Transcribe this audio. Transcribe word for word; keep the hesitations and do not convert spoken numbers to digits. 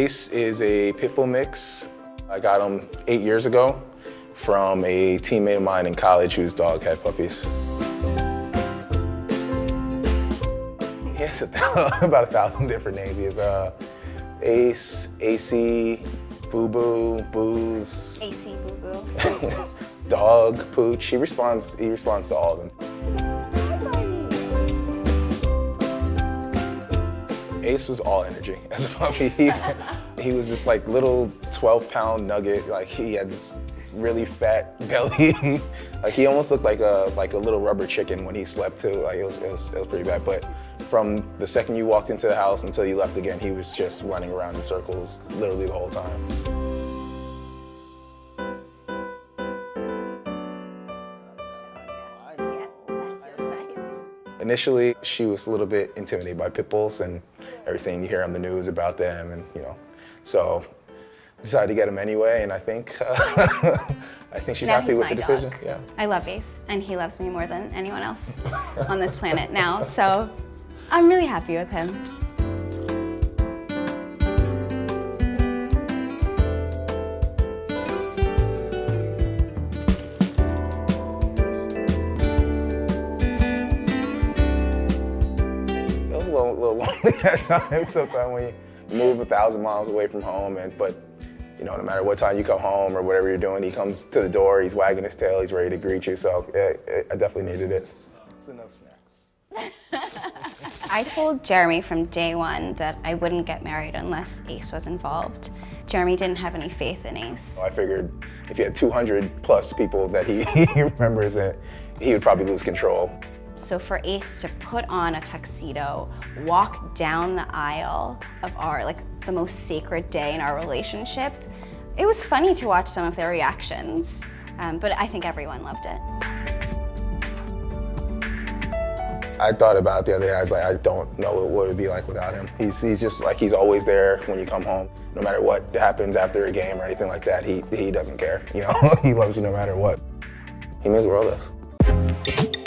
Ace is a pit bull mix. I got him eight years ago from a teammate of mine in college whose dog had puppies. He has a thousand, about a thousand different names. He has uh, Ace, Acey, Boo Boo, Booze. Acey, Boo Boo. Dog, Pooch. He responds, he responds to all of them. Ace was all energy as a puppy. He, he was this like little twelve pound nugget. Like he had this really fat belly. Like he almost looked like a like a little rubber chicken when he slept too. Like it was, it was it was pretty bad. But from the second you walked into the house until you left again, he was just running around in circles literally the whole time. Initially, she was a little bit intimidated by pit bulls and everything. You hear on the news about them, and you know, so. Decided to get him anyway, and I think uh, I think she's now happy with the decision. Dog. Yeah, I love Ace, and he loves me more than anyone else on this planet now. So I'm really happy with him. It was a little, little lonely at times. Sometimes when you move a thousand miles away from home, and but. You know, no matter what time you come home or whatever you're doing, he comes to the door, he's wagging his tail, he's ready to greet you, so yeah, I definitely needed it. It's enough snacks. I told Jeremy from day one that I wouldn't get married unless Ace was involved. Jeremy didn't have any faith in Ace. I figured if you had two hundred plus people that he, he remembers it, he would probably lose control. So for Ace to put on a tuxedo, walk down the aisle of our, like, the most sacred day in our relationship, it was funny to watch some of their reactions, um, but I think everyone loved it. I thought about it the other day. I was like, I don't know what it would be like without him. He's, he's just like, he's always there when you come home. No matter what happens after a game or anything like that, he, he doesn't care. You know, he loves you no matter what. He means the world to us.